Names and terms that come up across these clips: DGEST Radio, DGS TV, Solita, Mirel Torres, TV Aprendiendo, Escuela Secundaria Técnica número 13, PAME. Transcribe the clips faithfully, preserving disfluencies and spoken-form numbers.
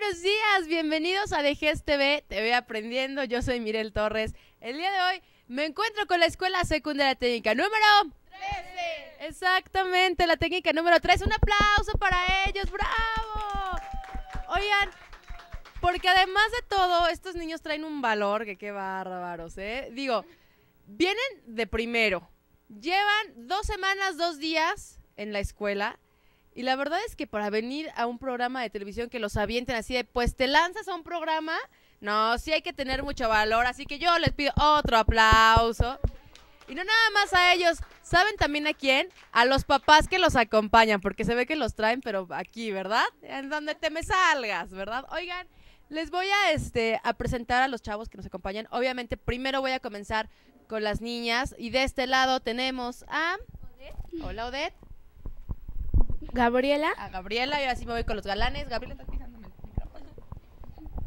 buenos días, bienvenidos a D G S T V, T V Aprendiendo, yo soy Mirel Torres. El día de hoy me encuentro con la Escuela Secundaria Técnica número trece. Exactamente, la técnica número trece, un aplauso para ellos, bravo. Oigan, porque además de todo, estos niños traen un valor, que qué bárbaros, ¿eh? Digo, vienen de primero, llevan dos semanas, dos días en la escuela. Y la verdad es que para venir a un programa de televisión que los avienten así de, pues te lanzas a un programa, no, sí hay que tener mucho valor, así que yo les pido otro aplauso. Y no nada más a ellos, ¿saben también a quién? A los papás que los acompañan, porque se ve que los traen, pero aquí, ¿verdad? En donde te me salgas, ¿verdad? Oigan, les voy a, este, a presentar a los chavos que nos acompañan. Obviamente, primero voy a comenzar con las niñas, y de este lado tenemos a... Odette. Hola, Odette. Gabriela. A Gabriela, y ahora sí me voy con los galanes. Gabriela, ¿estás pisándome el micrófono?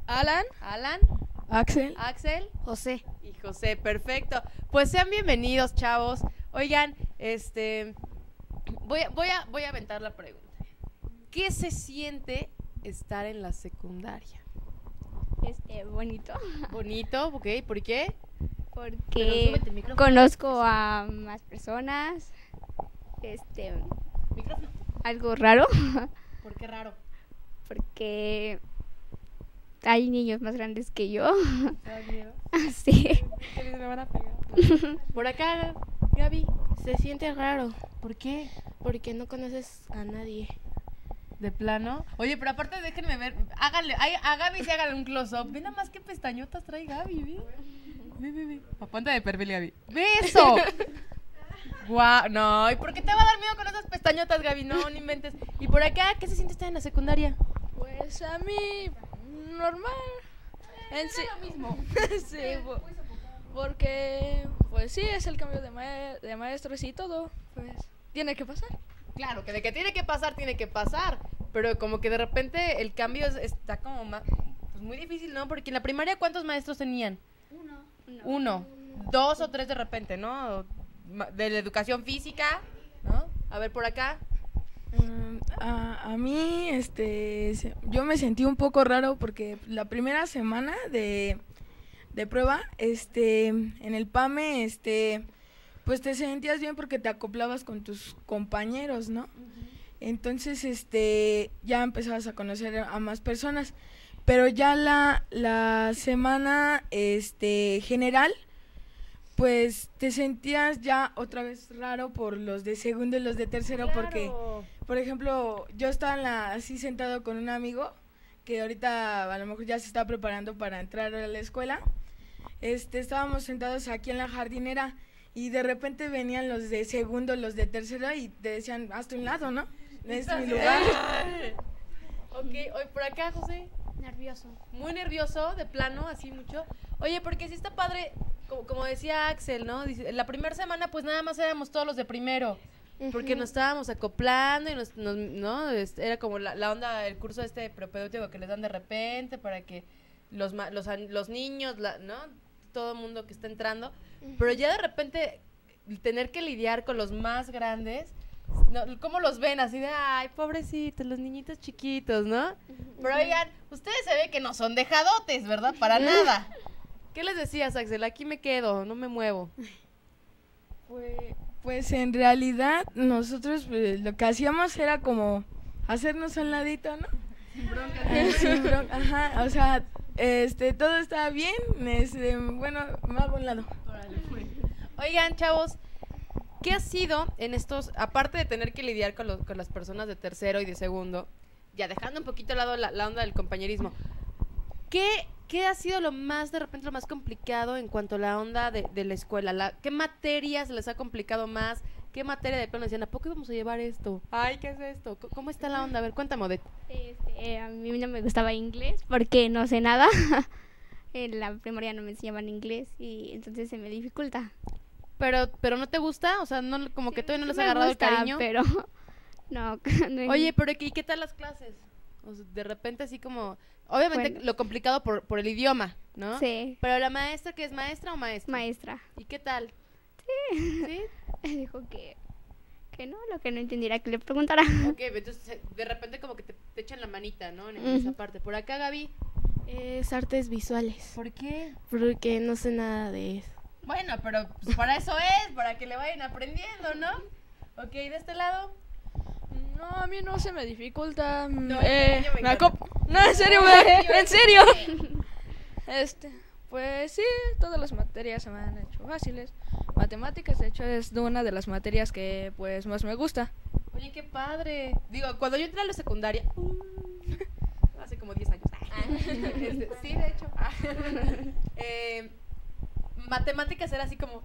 Alan. Alan. Axel. Axel. José. Y José, perfecto. Pues sean bienvenidos, chavos. Oigan, este, voy, voy, a, voy a aventar la pregunta. ¿Qué se siente estar en la secundaria? Este, bonito. Bonito, ok. ¿Por qué? Porque conozco a más personas. Este... ¿Micrófono? Algo raro. ¿Por qué raro? Porque hay niños más grandes que yo. ¿Te da miedo? Sí. Me van a pegar. Por acá, Gaby. Se siente raro. ¿Por qué? Porque no conoces a nadie. ¿De plano? Oye, pero aparte déjenme ver. Háganle, a Gaby sí háganle un close-up. Ve nada más qué pestañotas trae Gaby, ve. Ve, ve, ve. Aponte de perfil, Gaby. ¡Ve eso! Guau, wow, no, ¿y por qué te va a dar miedo con esas pestañotas, Gaby? No, no inventes. ¿Y por acá qué se siente estar en la secundaria? Pues a mí, normal. Eh, en sí, lo mismo. Sí, por, porque, pues sí, es el cambio de, ma de maestros y todo. Pues tiene que pasar. Claro, que de que tiene que pasar, tiene que pasar. Pero como que de repente el cambio es, está como más, pues muy difícil, ¿no? Porque en la primaria, ¿cuántos maestros tenían? Uno. Uno. Uno. Dos o tres de repente, ¿no? De la educación física, ¿no? A ver, por acá. Um, a, a mí, este, yo me sentí un poco raro porque la primera semana de, de prueba, este, en el PAME, este, pues te sentías bien porque te acoplabas con tus compañeros, ¿no? Uh-huh. Entonces, este, ya empezabas a conocer a más personas, pero ya la, la semana, este, general, pues te sentías ya otra vez raro por los de segundo y los de tercero, claro. Porque, por ejemplo, yo estaba en la, así sentado con un amigo que ahorita a lo mejor ya se está preparando para entrar a la escuela. Este, estábamos sentados aquí en la jardinera y de repente venían los de segundo, los de tercero y te decían, hazte un lado, ¿no? Este es mi lugar. Ok, hoy por acá, José. Nervioso. Muy nervioso, de plano, así mucho. Oye, porque si está padre... Como decía Axel, ¿no? Dice, la primera semana pues nada más éramos todos los de primero, porque nos estábamos acoplando y nos, nos ¿no? Era como la, la onda, el curso este propedéutico que les dan de repente para que los los, los niños, la, ¿no? Todo el mundo que está entrando, pero ya de repente tener que lidiar con los más grandes, ¿no? ¿Cómo los ven? Así de, ay, pobrecitos, los niñitos chiquitos, ¿no? Pero oigan, ustedes se ve que no son dejadotes, ¿verdad? Para nada. ¿Qué les decías, Axel? Aquí me quedo, no me muevo. Pues, pues en realidad nosotros pues, lo que hacíamos era como hacernos un ladito, ¿no? Sin bronca. ¿No? Sin bronca, ajá. O sea, este, todo estaba bien, este, bueno, me hago un lado. Oigan, chavos, ¿qué ha sido en estos, aparte de tener que lidiar con, los, con las personas de tercero y de segundo, ya dejando un poquito al lado la, la onda del compañerismo, ¿qué... ¿Qué ha sido lo más, de repente, lo más complicado en cuanto a la onda de, de la escuela? La, ¿Qué materias les ha complicado más? ¿Qué materia de plano decían, ¿a poco íbamos a llevar esto? Ay, ¿qué es esto? ¿Cómo está la onda? A ver, cuéntame, Odette. Este, a mí no me gustaba inglés porque no sé nada. En la primaria no me enseñaban inglés y entonces se me dificulta. ¿Pero pero no te gusta? O sea, no, como sí, que todavía no les ha agarrado gusta, el cariño. Pero no, no. Oye, pero ¿y qué tal las clases? O sea, de repente así como... Obviamente bueno. Lo complicado por, por el idioma, ¿no? Sí. Pero la maestra, ¿qué es maestra o maestra? Maestra. ¿Y qué tal? Sí. ¿Sí? Dijo que, Que no, lo que no entendiera, que le preguntara. Ok, entonces de repente como que te, te echan la manita, ¿no? En uh-huh. esa parte. Por acá, Gaby. Es artes visuales. ¿Por qué? Porque no sé nada de eso. Bueno, pero pues, para eso es, para que le vayan aprendiendo, ¿no? Ok, ¿de este lado? No, a mí no se me dificulta. No, eh, me me no en serio, güey. En serio. Este, pues sí, todas las materias se me han hecho fáciles. Matemáticas, de hecho, es una de las materias que pues más me gusta. Oye, qué padre. Digo, cuando yo entré a la secundaria, uh, hace como diez años. Sí, de hecho. eh, matemáticas era así como,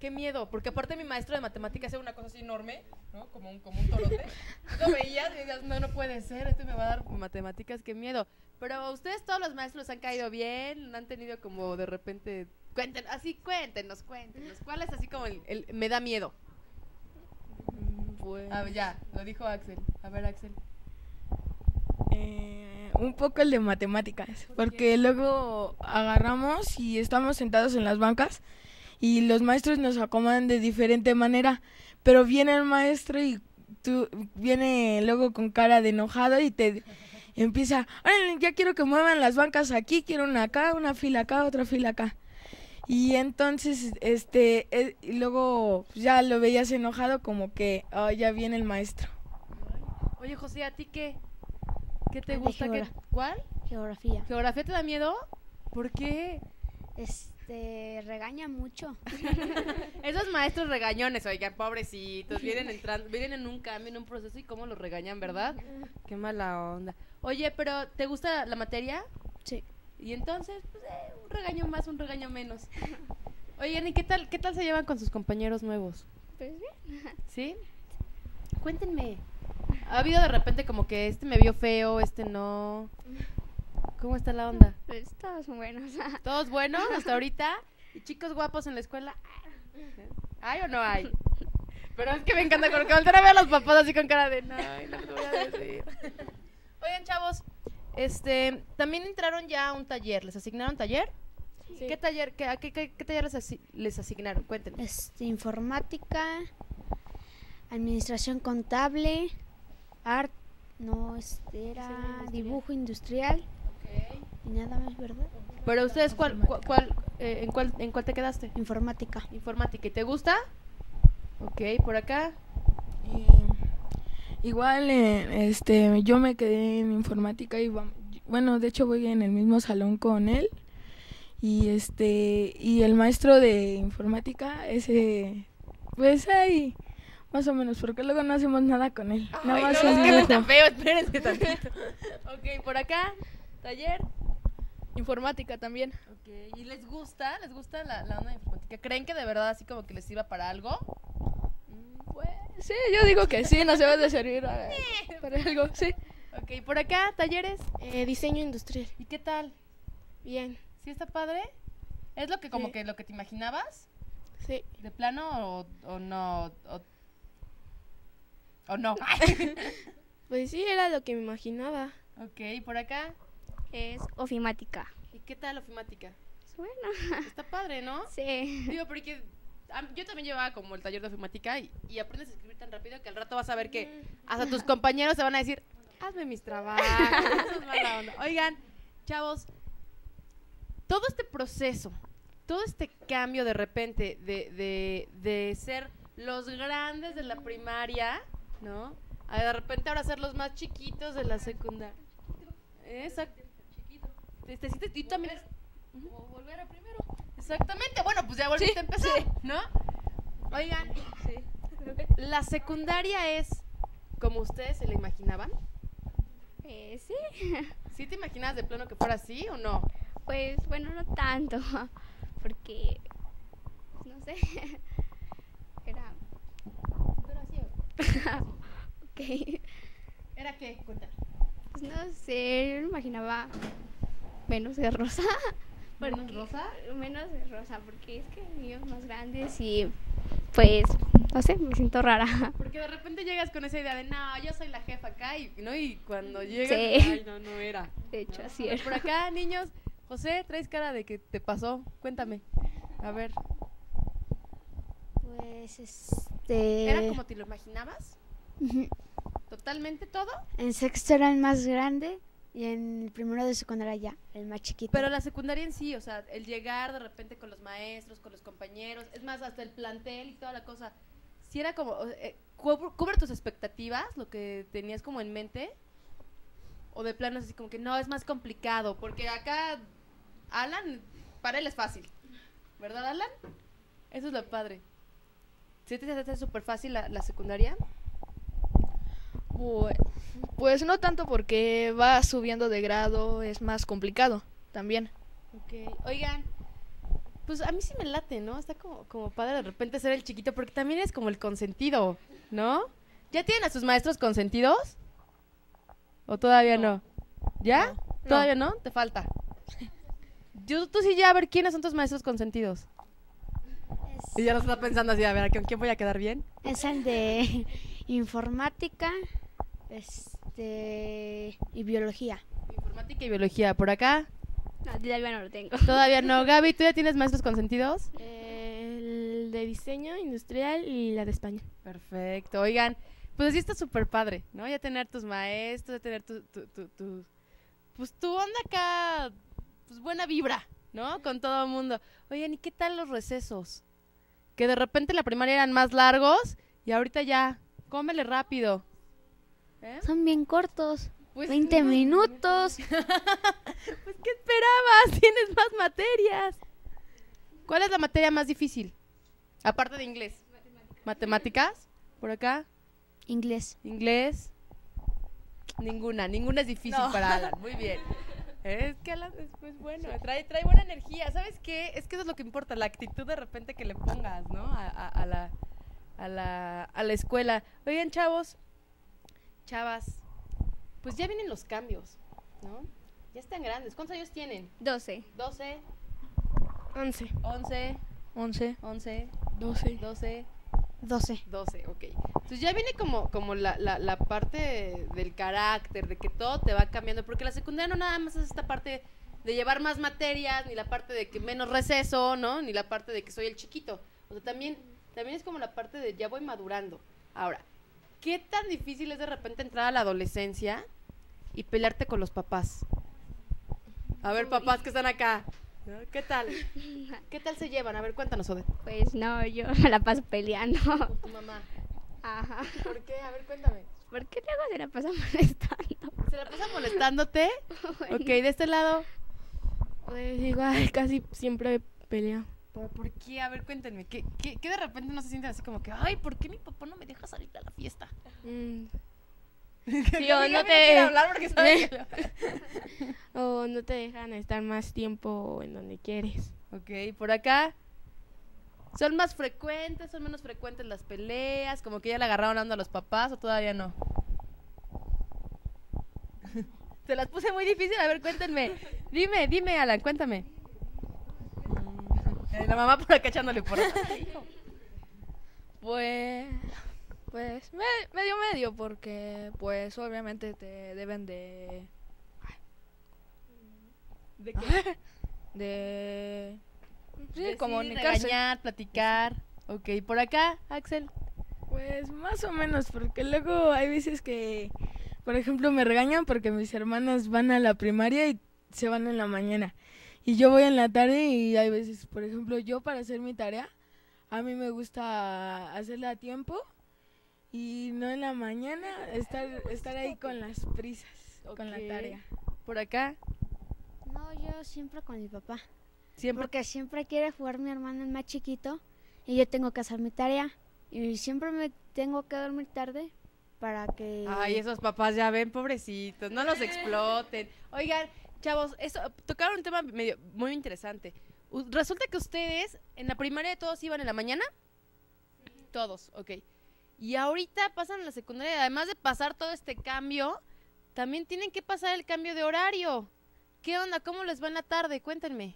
qué miedo, porque aparte mi maestro de matemáticas era una cosa así enorme, ¿no? Como un, como un torote. Lo veías y decías, no, no puede ser, esto me va a dar matemáticas, qué miedo. Pero ustedes, todos los maestros, han caído bien, han tenido como de repente... Cuéntenos, así cuéntenos, cuéntenos. ¿Cuál es así como el, el me da miedo? Pues... Ah, ya, lo dijo Axel. A ver, Axel. Eh, un poco el de matemáticas, ¿Por porque qué? Luego agarramos y estamos sentados en las bancas y los maestros nos acomodan de diferente manera, pero viene el maestro y tú viene luego con cara de enojado y te empieza, ay, ya quiero que muevan las bancas aquí, quiero una acá, una fila acá, otra fila acá. Y entonces, este, eh, y luego ya lo veías enojado como que, oh, ya viene el maestro. Oye, José, ¿a ti qué? ¿Qué te gusta? ¿Qué? ¿Cuál? Geografía. ¿Geografía te da miedo? ¿Por qué? Este, regaña mucho. Esos maestros regañones, oigan, pobrecitos, vienen entrando, vienen en un cambio, en un proceso y cómo los regañan, ¿verdad? Qué mala onda. Oye, pero ¿te gusta la materia? Sí. Y entonces, pues, eh, un regaño más, un regaño menos. Oigan, ¿y qué tal, qué tal se llevan con sus compañeros nuevos? Pues bien. ¿Sí? Cuéntenme. ¿Ha habido de repente como que este me vio feo, este no? ¿Cómo está la onda? Pues todos buenos. ¿Todos buenos hasta ahorita? ¿Y chicos guapos en la escuela? ¿Hay o no hay? Pero es que me encanta porque voltean a ver a los papás así con cara de no, no les voy a decir. Oigan, chavos, este, también entraron ya a un taller. ¿Les asignaron taller? Sí. ¿Qué taller? Qué, a qué, qué, ¿Qué taller les, asi les asignaron? Cuéntenme. Este, informática, administración contable, art, no, este era industrial. Dibujo industrial. Okay. Y nada más, ¿verdad? Pero ustedes, ¿cuál, cuál, cuál, eh, en, cuál, ¿en cuál te quedaste? Informática. Informática, ¿y te gusta? Ok, por acá. Eh, igual, eh, este, yo me quedé en informática y bueno, de hecho voy en el mismo salón con él y este y el maestro de informática, ese, pues ahí. Más o menos, porque luego no hacemos nada con él. Ay, nada más no, es que no está feo, espérense tantito. Ok, por acá, taller. Informática también. Ok, ¿y les gusta? ¿Les gusta la, la onda de informática? ¿Creen que de verdad así como que les sirva para algo? Pues, sí, yo digo que sí, nos debe de servir a, para algo, sí. Ok, por acá, talleres. Eh, diseño industrial. ¿Y qué tal? Bien. ¿Sí está padre? ¿Es lo que como sí. que lo que te imaginabas? Sí. ¿De plano o, o no? O, ¿O no? Pues sí, era lo que me imaginaba. Ok, ¿y por acá? Es ofimática. ¿Y qué tal ofimática? Es buena. Está padre, ¿no? Sí. Digo, porque yo también llevaba como el taller de ofimática y, y aprendes a escribir tan rápido que al rato vas a ver que hasta tus compañeros te van a decir, hazme mis trabajos. Eso es mala onda. Oigan, chavos, todo este proceso, todo este cambio de repente de, de, de ser los grandes de la primaria... ¿No? A de repente ahora ser los más chiquitos de la secundaria. Exacto. Este, este, este, y también es... O volver a primero. Exactamente. Bueno, pues ya volviste sí, a empezar, sí. ¿no? Oigan, sí. ¿La secundaria es como ustedes se la imaginaban? Eh, sí. ¿Sí te imaginabas de plano que fuera así o no? Pues, bueno, no tanto. Porque, no sé, era... Okay. ¿Era qué? Cuéntame. Pues no sé, yo me imaginaba menos de rosa. ¿Menos porque, rosa? Menos de rosa, porque es que niños más grandes y pues, no sé, me siento rara. Porque de repente llegas con esa idea de, no, yo soy la jefa acá, y, ¿no? Y cuando llegas, sí. ay, no, no era. De hecho, ¿no? así era. Por acá, niños, José, traes cara de que te pasó, cuéntame, a ver. Pues, este... Este... ¿Era como te lo imaginabas? Uh-huh. ¿Totalmente todo? En sexto era el más grande y en el primero de secundaria ya, el más chiquito. Pero la secundaria en sí, o sea, el llegar de repente con los maestros, con los compañeros, es más, hasta el plantel y toda la cosa, si era como, eh, ¿cubre, cubre tus expectativas, lo que tenías como en mente? ¿O de plano así como que no, es más complicado? Porque acá, Alan, para él es fácil, ¿verdad, Alan? Eso es lo padre. ¿Sí te hace súper fácil la, la secundaria? Pues no tanto, porque va subiendo de grado, es más complicado también. Okay. Oigan, pues a mí sí me late, ¿no? Está como, como padre de repente ser el chiquito, porque también es como el consentido, ¿no? ¿Ya tienen a sus maestros consentidos? ¿O todavía no? no? ¿Ya? No. ¿Todavía no? Te falta. Yo, tú sí ya, a ver, ¿quiénes son tus maestros consentidos? Es... Y ya lo está pensando así, a ver, ¿con quién voy a quedar bien? Es el de informática... Este... y biología. Informática y biología, ¿por acá? No, todavía no lo tengo. Todavía no. Gaby, ¿tú ya tienes maestros consentidos? Eh, el de diseño industrial y la de España. Perfecto. Oigan, pues así está súper padre, ¿no? Ya tener tus maestros, ya tener tu, tu, tu, tu... Pues tu onda acá, pues buena vibra, ¿no? Con todo el mundo. Oigan, ¿y qué tal los recesos? Que de repente en la primaria eran más largos y ahorita ya, cómele rápido. ¿Eh? Son bien cortos, pues veinte no, minutos. Pues ¿qué esperabas? Tienes más materias. ¿Cuál es la materia más difícil? Aparte de inglés. Matemáticas. ¿Matemáticas? ¿Por acá? Inglés. Inglés. Ninguna, ninguna es difícil no. para Alan, muy bien. Es que Alan es pues, bueno, trae, trae buena energía. ¿Sabes qué? Es que eso es lo que importa, la actitud de repente que le pongas, ¿no? A, a, a, la, a, la, a la escuela. Oigan, chavos, chavas, pues ya vienen los cambios, ¿no? Ya están grandes. ¿Cuántos años tienen? doce. doce. once. once. once. once. doce. doce. doce. doce, ok. Entonces ya viene como, como la, la, la parte del carácter, de que todo te va cambiando, porque la secundaria no nada más es esta parte de llevar más materias, ni la parte de que menos receso, ¿no? Ni la parte de que soy el chiquito. O sea, también, también es como la parte de ya voy madurando. Ahora, ¿qué tan difícil es de repente entrar a la adolescencia y pelearte con los papás? A ver, papás que están acá, ¿qué tal? ¿Qué tal se llevan? A ver, cuéntanos, Ode. Pues no, yo me la paso peleando. ¿Con tu mamá? Ajá. ¿Por qué? A ver, cuéntame. ¿Por qué luego se la pasa molestando? ¿Se la pasa molestándote? Bueno. Ok, ¿de este lado? Pues igual, casi siempre peleo. ¿Por qué? A ver, cuéntenme, ¿qué, qué, ¿qué de repente no se sienten así como que, ay, ¿por qué mi papá no me deja salir a la fiesta? Mm. Sí, o no te... hablar porque sabes que lo... o no te dejan estar más tiempo en donde quieres. Ok, por acá, ¿son más frecuentes, son menos frecuentes las peleas? ¿Como que ya le agarraron hablando a los papás o todavía no? Se las puse muy difícil, a ver, cuéntenme. Dime, dime, Alan, cuéntame. La mamá por acá echándole por acá. Pues, pues medio medio, porque pues obviamente te deben de... ¿De qué? De... Sí, de comunicarse. Regañar, platicar. Ok, por acá, Axel. Pues más o menos, porque luego hay veces que, por ejemplo, me regañan porque mis hermanas van a la primaria y se van en la mañana. Y yo voy en la tarde y hay veces, por ejemplo, yo para hacer mi tarea, a mí me gusta hacerla a tiempo y no en la mañana, estar estar ahí con las prisas, okay, con la tarea. ¿Por acá? No, yo siempre con mi papá. ¿Siempre? Porque siempre quiere jugar mi hermano el más chiquito y yo tengo que hacer mi tarea y siempre me tengo que dormir tarde para que... Ay, esos papás ya ven, pobrecitos, no los exploten. Oigan... Chavos, eso, tocaron un tema medio, muy interesante. U Resulta que ustedes, en la primaria todos iban en la mañana. Sí. Todos, ok. Y ahorita pasan a la secundaria, además de pasar todo este cambio, también tienen que pasar el cambio de horario. ¿Qué onda? ¿Cómo les va en la tarde? Cuéntenme.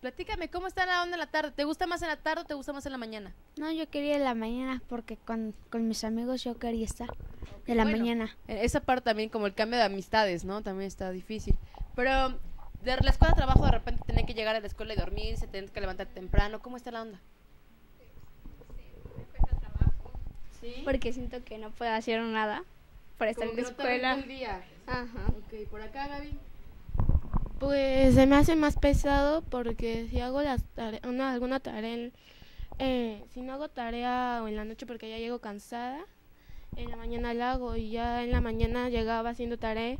Platícame, ¿cómo está la onda en la tarde? ¿Te gusta más en la tarde o te gusta más en la mañana? No, yo quería en la mañana porque con, con mis amigos yo quería estar. De la bueno, mañana. Esa parte también, como el cambio de amistades, ¿no? También está difícil. Pero de la escuela a trabajo, de repente tener que llegar a la escuela y dormirse, tener que levantar temprano, ¿cómo está la onda? ¿Sí? Porque siento que no puedo hacer nada para estar en la escuela. No día. Ajá. Okay, por acá, Gaby. Pues se me hace más pesado porque si hago las tare una, alguna tarea, en, eh, si no hago tarea o en la noche porque ya llego cansada, en la mañana la hago y ya en la mañana llegaba haciendo tarea,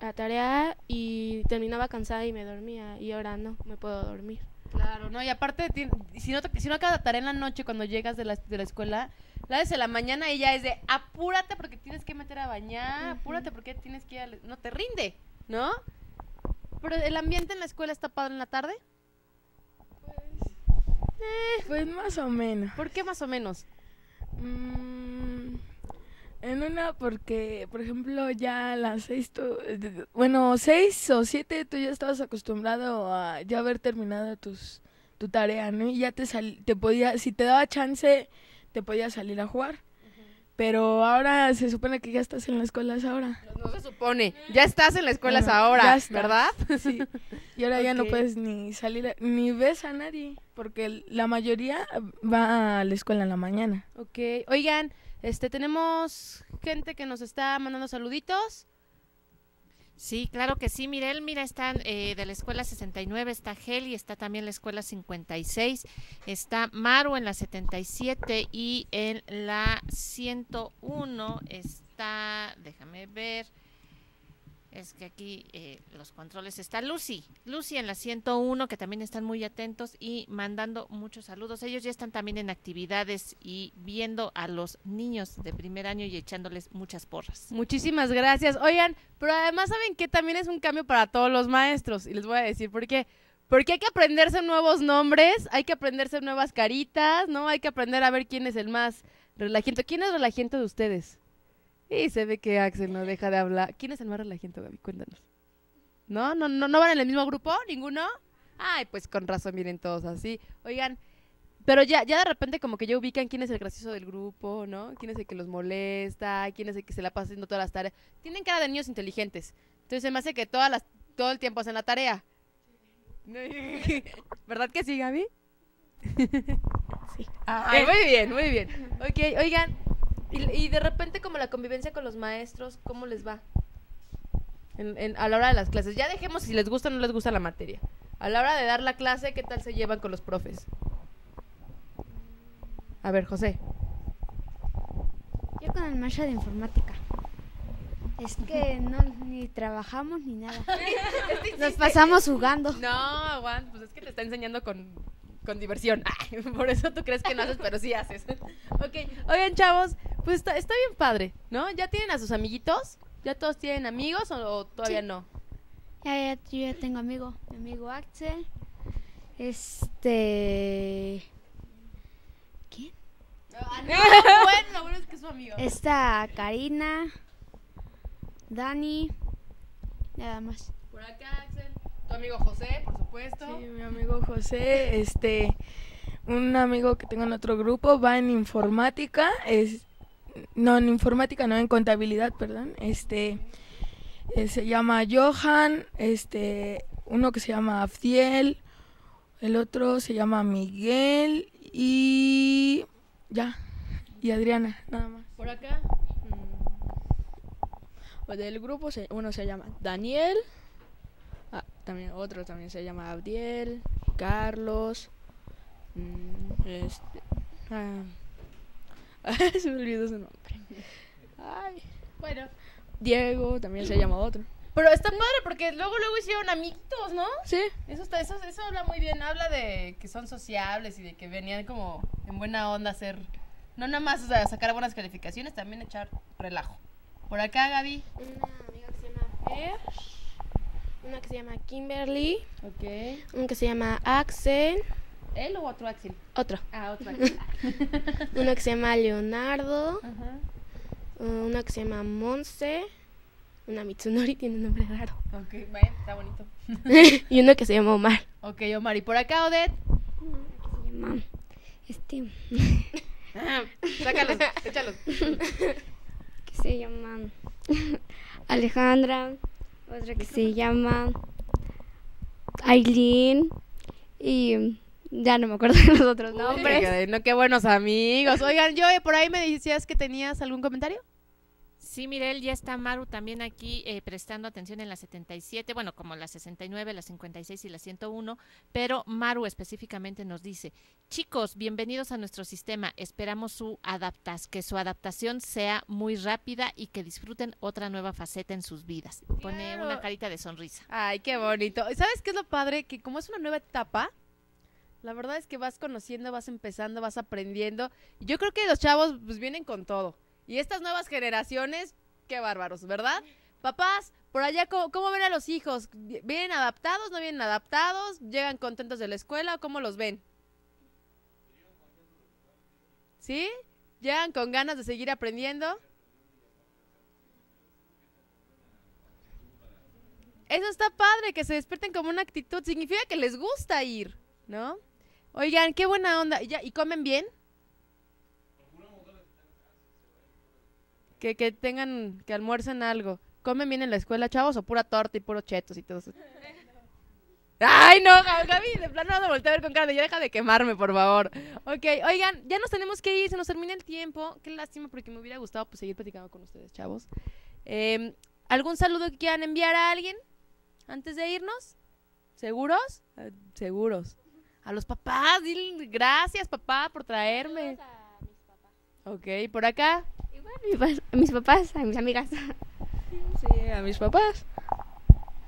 la tarea y terminaba cansada y me dormía y ahora no me puedo dormir. Claro, no, y aparte, si no, si no acabas la tarea en la noche cuando llegas de la, de la escuela, la haces en la mañana y ya es de apúrate porque tienes que meter a bañar, uh-huh. apúrate porque tienes que ir, a la, no te rinde, ¿no? Pero el ambiente en la escuela está padre en la tarde. Pues, eh, pues más o menos. ¿Por qué más o menos? Mm, en una porque, por ejemplo, ya a las seis, tú, bueno, seis o siete tú ya estabas acostumbrado a ya haber terminado tus tu tarea, ¿no? Y ya te sal, te podía, si te daba chance, te podías salir a jugar. Pero ahora se supone que ya estás en las escuelas ahora. No se supone, ya estás en las escuelas bueno, ahora, ¿verdad? Sí, y ahora okay. ya no puedes ni salir, a, ni ves a nadie, porque la mayoría va a la escuela en la mañana. Ok, oigan, este, tenemos gente que nos está mandando saluditos. Sí, claro que sí, Mirel, mira, están eh, de la escuela sesenta y nueve, está Geli, está también la escuela cincuenta y seis, está Maru en la setenta y siete y en la ciento uno está, déjame ver, es que aquí eh, los controles, está Lucy, Lucy en la ciento uno, que también están muy atentos y mandando muchos saludos. Ellos ya están también en actividades y viendo a los niños de primer año y echándoles muchas porras. Muchísimas gracias. Oigan, pero además saben que también es un cambio para todos los maestros y les voy a decir por qué. Porque hay que aprenderse nuevos nombres, hay que aprenderse nuevas caritas, ¿no? Hay que aprender a ver quién es el más relajiento. ¿Quién es relajiento de ustedes? Y se ve que Axel no deja de hablar. ¿Quién es el más relajante, Gaby? Cuéntanos. ¿No? ¿No, no, no van en el mismo grupo? ¿Ninguno? Ay, pues con razón, miren todos así. Oigan, pero ya, ya de repente como que ya ubican quién es el gracioso del grupo, ¿no? ¿Quién es el que los molesta? ¿Quién es el que se la pasa haciendo todas las tareas? Tienen cara de niños inteligentes. Entonces se me hace que todas las, todo el tiempo hacen la tarea. ¿Verdad que sí, Gaby? Sí. Ay, muy bien, muy bien. Ok, oigan. Y, y de repente como la convivencia con los maestros, ¿cómo les va? En, en, a la hora de las clases, ya dejemos si les gusta o no les gusta la materia. A la hora de dar la clase, ¿qué tal se llevan con los profes? A ver, José. Yo con el maestro de informática. Es que no, ni trabajamos ni nada. Nos pasamos jugando. No, Juan, pues es que te está enseñando con... con diversión. Ay, por eso tú crees que no haces, pero sí haces. Ok, oigan, chavos, pues está, está bien padre, ¿no? ¿Ya tienen a sus amiguitos? ¿Ya todos tienen amigos o, o todavía sí. no? Ya, ya, yo ya tengo amigo, mi amigo Axel. Este... ¿Quién? Ah, no, bueno, lo bueno es que es su amigo. Está Karina, Dani, nada más. Por acá, Axel. Tu amigo José, por supuesto. Sí, mi amigo José, este, un amigo que tengo en otro grupo, va en informática, es, no, en informática, no, en contabilidad, perdón, este, eh, se llama Johan, este, uno que se llama Abdiel, el otro se llama Miguel y ya, y Adriana, nada más. ¿Por acá? Mm. Del grupo se, uno se llama Daniel. Ah, también otro también se llama Abdiel, Carlos, mmm, este, ah, se me olvidó su nombre. Ay, bueno, Diego también se llama otro. Pero está padre porque luego luego hicieron amiguitos, ¿no? Sí. Eso está, eso eso habla muy bien, habla de que son sociables y de que venían como en buena onda a hacer, no nada más, o sea, sacar buenas calificaciones, también echar relajo. Por acá, Gaby. Una amiga que se llama Fer. Una que se llama Kimberly, okay. Un que se llama Axel. ¿Él o otro Axel? Otro. Ah, otro Axel. Una que se llama Leonardo, uh -huh. Una que se llama Monse, una Mitsunori, tiene un nombre raro. Ok, bueno, está bonito. Y uno que se llama Omar. Ok, Omar, ¿y por acá, Odette? Una que se llama... Este... ah, sácalos, échalos. Que se llama Alejandra... Otra que se llama Aileen y... ya no me acuerdo de los otros nombres. Oigan, no, qué buenos amigos. Oigan, yo por ahí me decías que tenías algún comentario. Sí, Mirel, ya está Maru también aquí eh, prestando atención en la setenta y siete, bueno, como la sesenta y nueve, la cincuenta y seis y la ciento uno, pero Maru específicamente nos dice: chicos, bienvenidos a nuestro sistema, esperamos su adaptas, que su adaptación sea muy rápida y que disfruten otra nueva faceta en sus vidas. Pone claro. una carita de sonrisa. Ay, qué bonito. ¿Sabes qué es lo padre? Que como es una nueva etapa, la verdad es que vas conociendo, vas empezando, vas aprendiendo. Yo creo que los chavos pues vienen con todo. Y estas nuevas generaciones, qué bárbaros, ¿verdad? Papás, por allá, ¿cómo, cómo ven a los hijos? ¿Vienen adaptados, no vienen adaptados? ¿Llegan contentos de la escuela o cómo los ven? ¿Sí? ¿Llegan con ganas de seguir aprendiendo? Eso está padre, que se despierten como una actitud. Significa que les gusta ir, ¿no? Oigan, qué buena onda. ¿Y, ya, ¿y comen bien? Que, que tengan, que almuercen algo. ¿Comen bien en la escuela, chavos, o pura torta y puro chetos y todo eso? ¡Ay, no, Gaby! De plano no me volteé a ver con cara de ya deja de quemarme, por favor. Ok, oigan, ya nos tenemos que ir, se nos termina el tiempo. Qué lástima, porque me hubiera gustado pues seguir platicando con ustedes, chavos. Eh, ¿Algún saludo que quieran enviar a alguien antes de irnos? ¿Seguros? Eh, seguros. A los papás, dile gracias, papá, por traerme. A mis papás. Ok, ¿por acá? A mis papás, a mis amigas. Sí, a mis papás.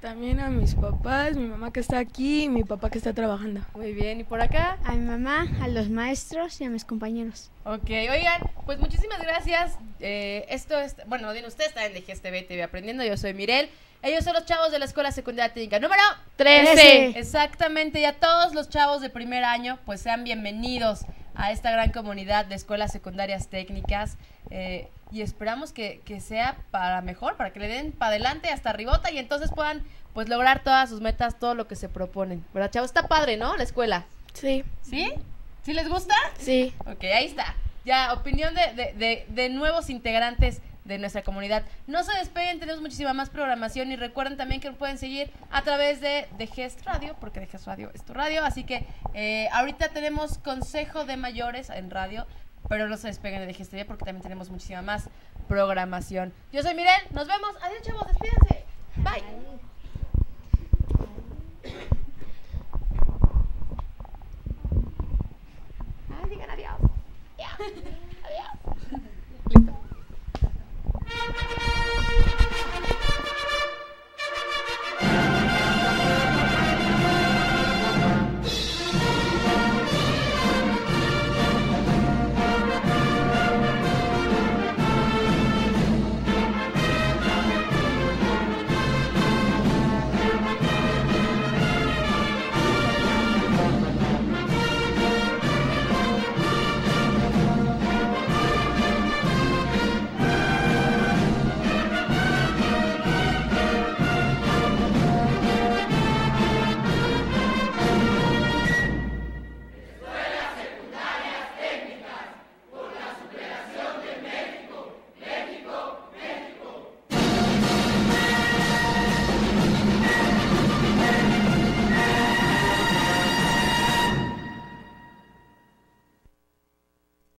También a mis papás, mi mamá que está aquí y mi papá que está trabajando. Muy bien, ¿y por acá? A mi mamá, a los maestros y a mis compañeros. Ok, oigan, pues muchísimas gracias. eh, Esto es, bueno, bien, ustedes están en D G S T V, T V Aprendiendo, yo soy Mirel. Ellos son los chavos de la Escuela Secundaria Técnica número trece. Exactamente, y a todos los chavos de primer año, pues sean bienvenidos a esta gran comunidad de escuelas secundarias técnicas. Eh, y esperamos que, que sea para mejor, para que le den para adelante hasta arribota y entonces puedan pues lograr todas sus metas, todo lo que se proponen, ¿verdad, chavos? Está padre, ¿no? La escuela. Sí. ¿Sí? ¿Sí les gusta? Sí. Ok, ahí está. Ya, opinión de, de, de, de nuevos integrantes de nuestra comunidad. No se despeguen, tenemos muchísima más programación y recuerden también que nos pueden seguir a través de D G E S T Radio, porque D G E S T Radio es tu radio, así que eh, ahorita tenemos consejo de mayores en radio, pero no se despeguen de D G E S T Radio porque también tenemos muchísima más programación. Yo soy Mirel, nos vemos, adiós chavos, despídense, bye. Ay, digan adiós. Yeah.